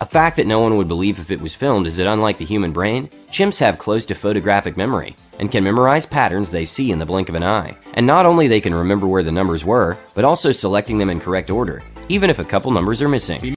A fact that no one would believe if it was filmed is that unlike the human brain, chimps have close to photographic memory and can memorize patterns they see in the blink of an eye. And not only they can remember where the numbers were, but also selecting them in correct order, even if a couple numbers are missing.